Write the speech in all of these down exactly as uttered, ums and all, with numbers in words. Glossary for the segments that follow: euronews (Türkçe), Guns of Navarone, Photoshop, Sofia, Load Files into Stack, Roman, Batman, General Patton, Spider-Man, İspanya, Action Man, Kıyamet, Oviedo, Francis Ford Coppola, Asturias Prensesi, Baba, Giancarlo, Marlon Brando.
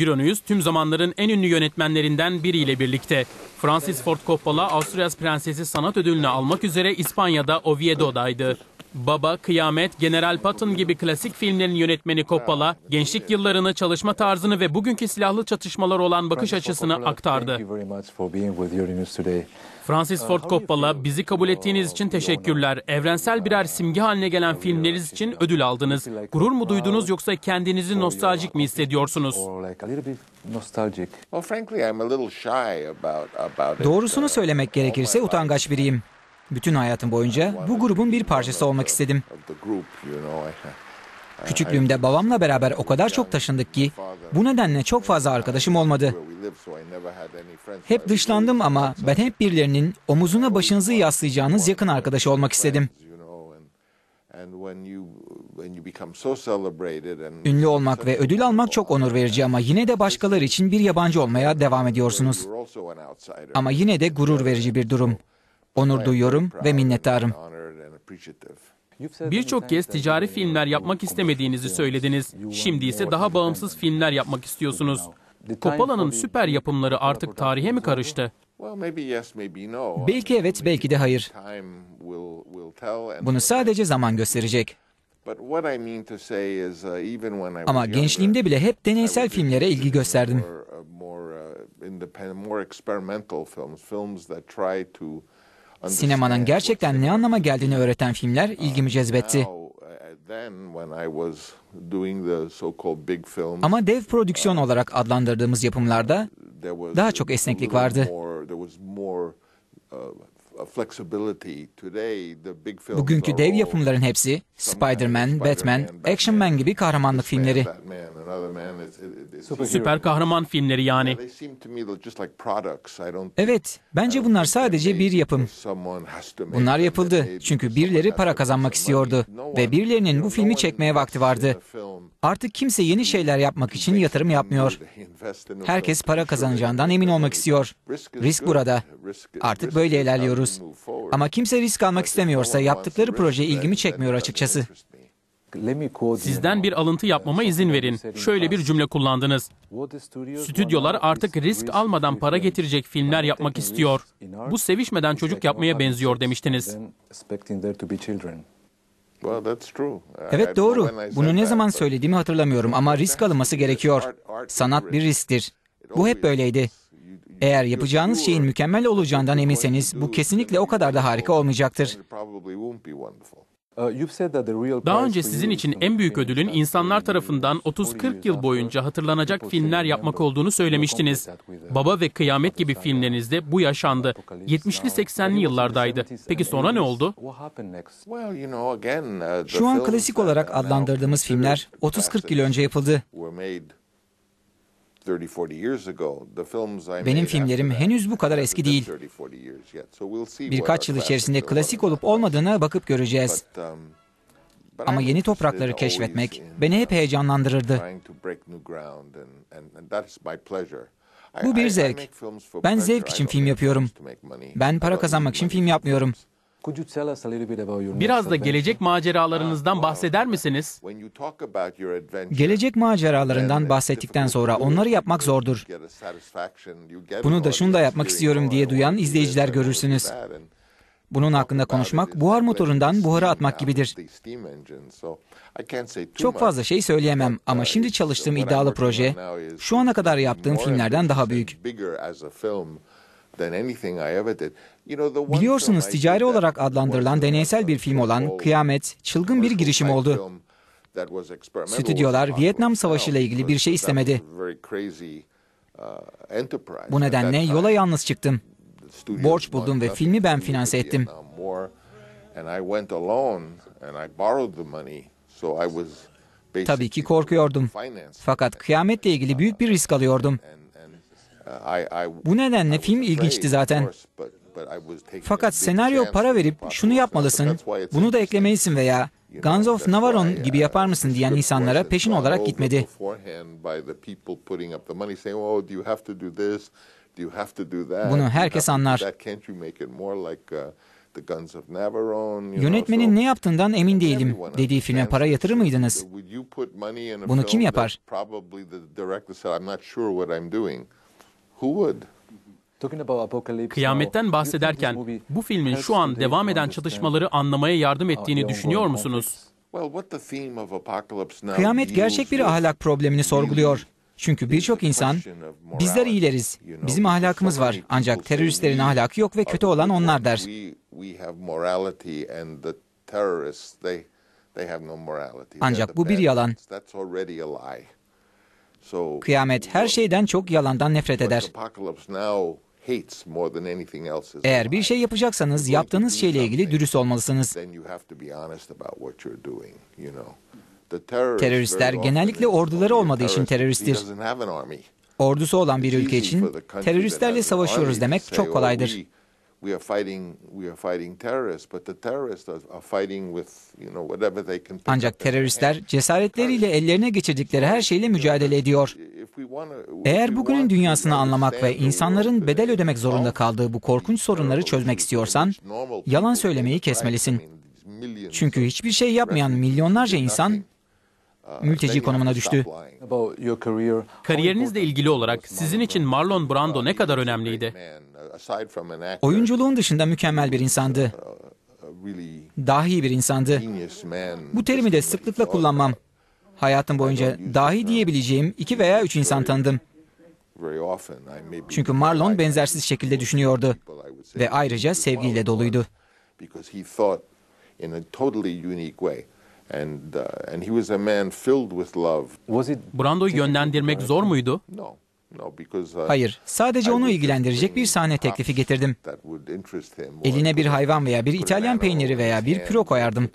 Euronews tüm zamanların en ünlü yönetmenlerinden biriyle birlikte Francis Ford Coppola Asturias Prensesi sanat ödülünü almak üzere İspanya'da Oviedo'daydı. Baba, Kıyamet, General Patton gibi klasik filmlerin yönetmeni Coppola, gençlik yıllarını, çalışma tarzını ve bugünkü silahlı çatışmalar olan bakış açısını aktardı. Francis Ford Coppola, bizi kabul ettiğiniz için teşekkürler. Evrensel birer simge haline gelen filmleriniz için ödül aldınız. Gurur mu duydunuz yoksa kendinizi nostaljik mi hissediyorsunuz? Doğrusunu söylemek gerekirse utangaç biriyim. Bütün hayatım boyunca bu grubun bir parçası olmak istedim. Küçüklüğümde babamla beraber o kadar çok taşındık ki bu nedenle çok fazla arkadaşım olmadı. Hep dışlandım ama ben hep birilerinin omuzuna başınızı yaslayacağınız yakın arkadaşı olmak istedim. Ünlü olmak ve ödül almak çok onur verici ama yine de başkaları için bir yabancı olmaya devam ediyorsunuz. Ama yine de gurur verici bir durum. Onur duyuyorum ve minnettarım. Birçok kez ticari filmler yapmak istemediğinizi söylediniz. Şimdi ise daha bağımsız filmler yapmak istiyorsunuz. Coppola'nın süper yapımları artık tarihe mi karıştı? Belki evet, belki de hayır. Bunu sadece zaman gösterecek. Ama gençliğimde bile hep deneysel filmlere ilgi gösterdim. Sinemanın gerçekten ne anlama geldiğini öğreten filmler ilgimi cezbetti. Ama dev prodüksiyon olarak adlandırdığımız yapımlarda daha çok esneklik vardı. Bugünkü dev yapımların hepsi Spider-Man, Batman, Action Man gibi kahramanlık filmleri. Süper kahraman filmleri yani. Evet, bence bunlar sadece bir yapım. Bunlar yapıldı çünkü birileri para kazanmak istiyordu ve birilerinin bu filmi çekmeye vakti vardı. Artık kimse yeni şeyler yapmak için yatırım yapmıyor. Herkes para kazanacağından emin olmak istiyor. Risk burada. Artık böyle ilerliyoruz. Ama kimse risk almak istemiyorsa yaptıkları proje ilgimi çekmiyor açıkçası. Sizden bir alıntı yapmama izin verin. Şöyle bir cümle kullandınız. Stüdyolar artık risk almadan para getirecek filmler yapmak istiyor. Bu sevişmeden çocuk yapmaya benziyor demiştiniz. Evet doğru. Bunu ne zaman söylediğimi hatırlamıyorum ama risk alınması gerekiyor. Sanat bir risktir. Bu hep böyleydi. Eğer yapacağınız şeyin mükemmel olacağından eminseniz bu kesinlikle o kadar da harika olmayacaktır. Daha önce sizin için en büyük ödülün insanlar tarafından otuz kırk yıl boyunca hatırlanacak filmler yapmak olduğunu söylemiştiniz. Baba ve Kıyamet gibi filmlerinizde bu yaşandı. yetmişli seksenli yıllardaydı. Peki sonra ne oldu? Şu an klasik olarak adlandırdığımız filmler otuz kırk yıl önce yapıldı. Benim filmlerim henüz bu kadar eski değil. Birkaç yıl içerisinde klasik olup olmadığına bakıp göreceğiz. Ama yeni toprakları keşfetmek beni hep heyecanlandırırdı. Bu bir zevk. Ben zevk için film yapıyorum. Ben para kazanmak için film yapmıyorum. Biraz da gelecek maceralarınızdan bahseder misiniz? Gelecek maceralarından bahsettikten sonra onları yapmak zordur. Bunu da şunu da yapmak istiyorum diye duyan izleyiciler görürsünüz. Bunun hakkında konuşmak buhar motorundan buhara atmak gibidir. Çok fazla şey söyleyemem ama şimdi çalıştığım iddialı proje şu ana kadar yaptığım filmlerden daha büyük. Biliyorsunuz ticari olarak adlandırılan deneysel bir film olan Kıyamet, çılgın bir girişim oldu. Stüdyolar Vietnam Savaşı ile ilgili bir şey istemedi. Bu nedenle yola yalnız çıktım. Borç buldum ve filmi ben finanse ettim. Tabii ki korkuyordum. Fakat Kıyamet'le ilgili büyük bir risk alıyordum. Bu nedenle film ilginçti zaten. Fakat senaryo para verip şunu yapmalısın, bunu da eklemelisin veya Guns of Navarone gibi yapar mısın diyen insanlara peşin olarak gitmedi. Bunu herkes anlar. Yönetmenin ne yaptığından emin değilim. Dediği filme para yatırır mıydınız? Bunu kim yapar? Kıyametten bahsederken bu filmin şu an devam eden çatışmaları anlamaya yardım ettiğini düşünüyor musunuz? Kıyamet gerçek bir ahlak problemini sorguluyor. Çünkü birçok insan, bizler iyileriz, bizim ahlakımız var, ancak teröristlerin ahlakı yok ve kötü olan onlar der. Ancak bu bir yalan. Kıyamet her şeyden çok yalandan nefret eder. Eğer bir şey yapacaksanız yaptığınız şeyle ilgili dürüst olmalısınız. Teröristler genellikle orduları olmadığı için teröristtir. Ordusu olan bir ülke için teröristlerle savaşıyoruz demek çok kolaydır. Ancak teröristler cesaretleriyle ellerine geçirdikleri her şeyle mücadele ediyor. Eğer bugünün dünyasını anlamak ve insanların bedel ödemek zorunda kaldığı bu korkunç sorunları çözmek istiyorsan, yalan söylemeyi kesmelisin. Çünkü hiçbir şey yapmayan milyonlarca insan mülteci konumuna düştü. Kariyerinizle ilgili olarak sizin için Marlon Brando ne kadar önemliydi? Oyunculuğun dışında mükemmel bir insandı. Dahi bir insandı. Bu terimi de sıklıkla kullanmam. Hayatım boyunca dahi diyebileceğim iki veya üç insan tanıdım. Çünkü Marlon benzersiz şekilde düşünüyordu ve ayrıca sevgiyle doluydu. Brando'yu yönlendirmek zor muydu? Hayır, sadece onu ilgilendirecek bir sahne teklifi getirdim. Eline bir hayvan veya bir İtalyan peyniri veya bir püro koyardım.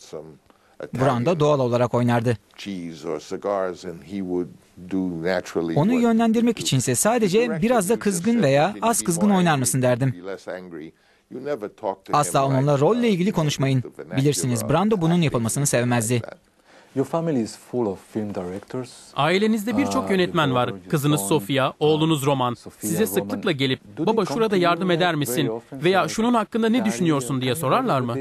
Brando doğal olarak oynardı. Onu yönlendirmek içinse sadece biraz da kızgın veya az kızgın oynar mısın derdim. Asla onunla rolle ilgili konuşmayın. Bilirsiniz, Brando bunun yapılmasını sevmezdi. Ailenizde birçok yönetmen var. Kızınız Sofia, oğlunuz Roman. Size sıklıkla gelip, "Baba şurada yardım eder misin?" veya "Şunun hakkında ne düşünüyorsun?" diye sorarlar mı?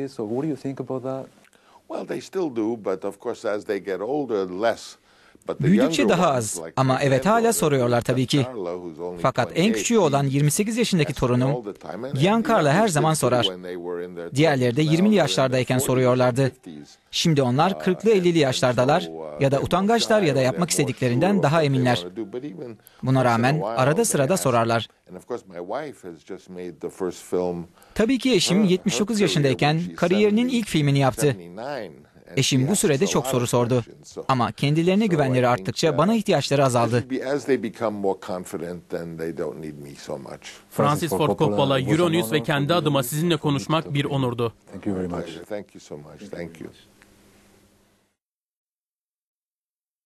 Büyüdükçe daha az ama evet hala soruyorlar tabii ki. Fakat en küçüğü olan yirmi sekiz yaşındaki torunum Giancarlo her zaman sorar. Diğerleri de yirmili yaşlardayken soruyorlardı. Şimdi onlar kırklı ellili yaşlardalar ya da utangaçlar ya da yapmak istediklerinden daha eminler. Buna rağmen arada sırada sorarlar. Tabii ki eşim yetmiş dokuz yaşındayken kariyerinin ilk filmini yaptı. Eşim bu sürede çok soru sordu. Ama kendilerine güvenleri arttıkça bana ihtiyaçları azaldı. Francis Ford Coppola, Euronews ve kendi adıma sizinle konuşmak bir onurdu.